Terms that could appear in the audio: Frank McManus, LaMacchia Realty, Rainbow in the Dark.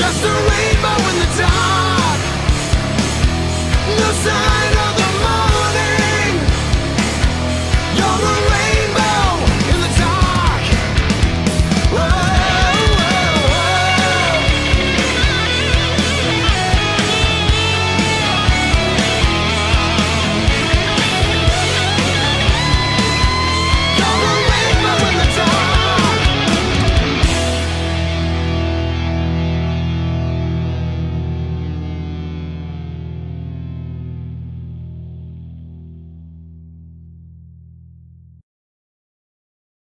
just a rainbow in the dark.